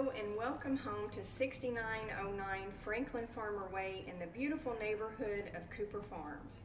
Hello and welcome home to 6909 Franklin Farmer Way in the beautiful neighborhood of Cooper Farms.